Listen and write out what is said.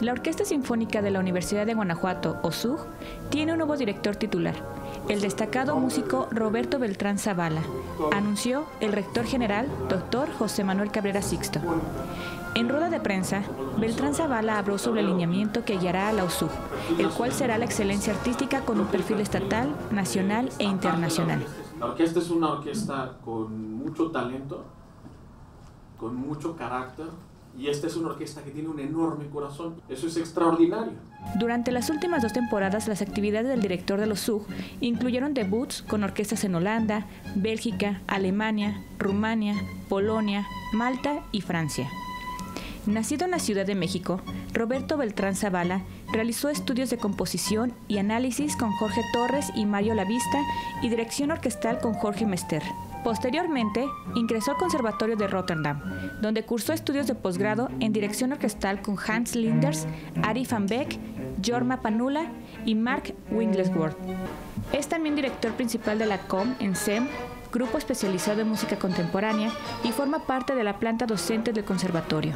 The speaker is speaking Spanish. La Orquesta Sinfónica de la Universidad de Guanajuato, OSUG, tiene un nuevo director titular, el destacado músico Roberto Beltrán Zavala, anunció el rector general, doctor José Manuel Cabrera Sixto. En rueda de prensa, Beltrán Zavala habló sobre el lineamiento que guiará a la OSUG, el cual será la excelencia artística con un perfil estatal, nacional e internacional. La orquesta es una orquesta con mucho talento, con mucho carácter, y esta es una orquesta que tiene un enorme corazón. Eso es extraordinario. Durante las últimas dos temporadas, las actividades del director de los OSUG incluyeron debuts con orquestas en Holanda, Bélgica, Alemania, Rumania, Polonia, Malta y Francia. Nacido en la Ciudad de México, Roberto Beltrán Zavala realizó estudios de composición y análisis con Jorge Torres y Mario Lavista y dirección orquestal con Jorge Mester. Posteriormente, ingresó al Conservatorio de Rotterdam, donde cursó estudios de posgrado en dirección orquestal con Hans Linders, Ari Van Beck, Jorma Panula y Mark Winglessworth. Es también director principal de la COM en SEM, Grupo Especializado en Música Contemporánea, y forma parte de la planta docente del Conservatorio.